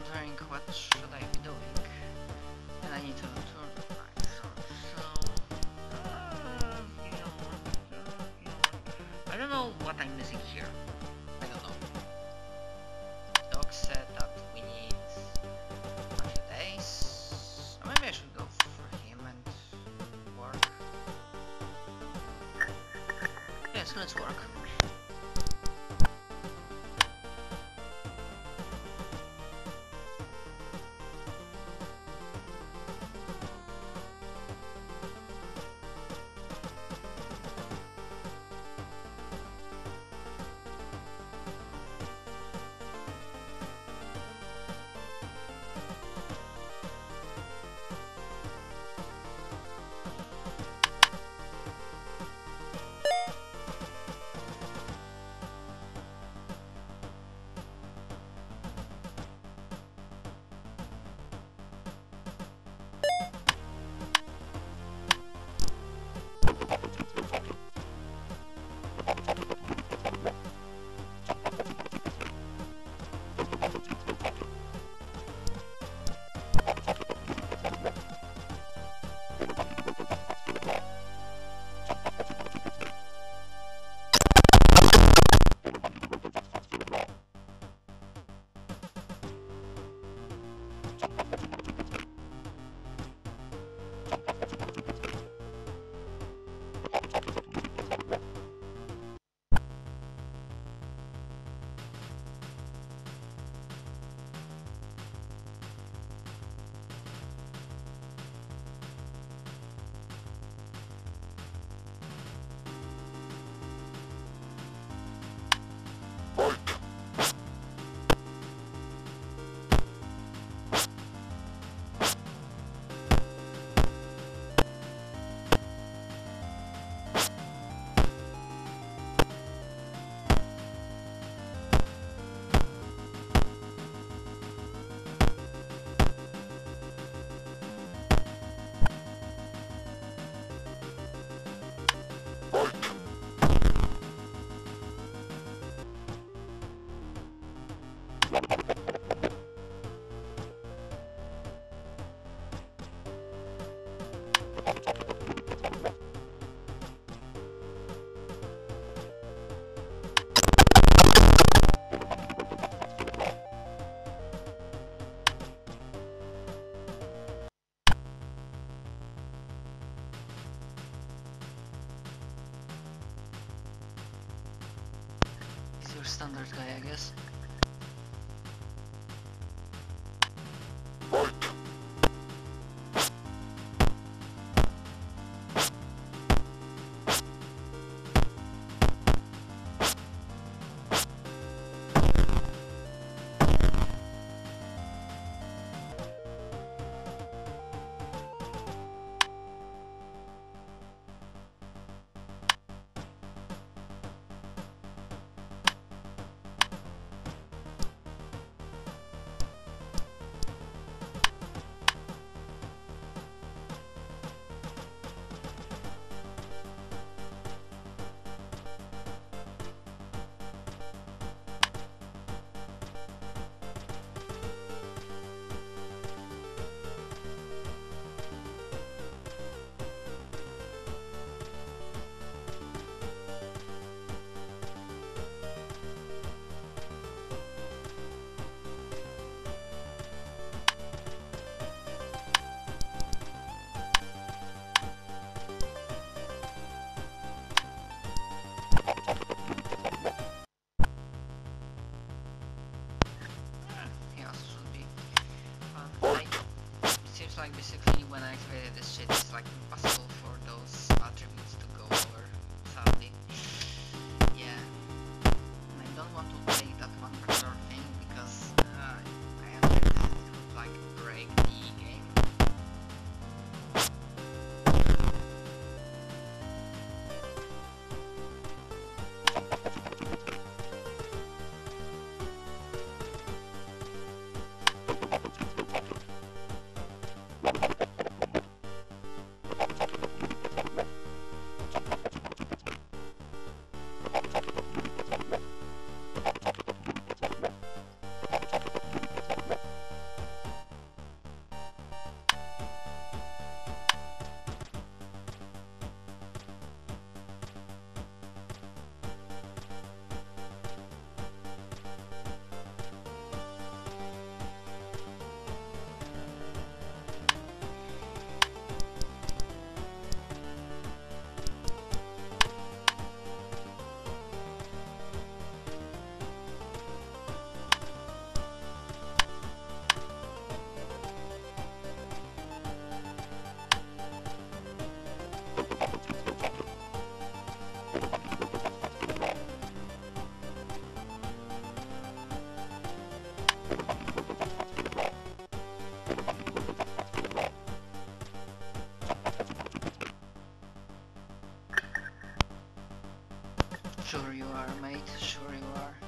wondering what should I be doing, and I need to return to myself, so, I don't know what I'm missing here. I don't know. Doc said that we need a few days, so maybe I should go for him and work. Yes, let's work. Standard guy, I guess. Sure you are, mate. Sure you are.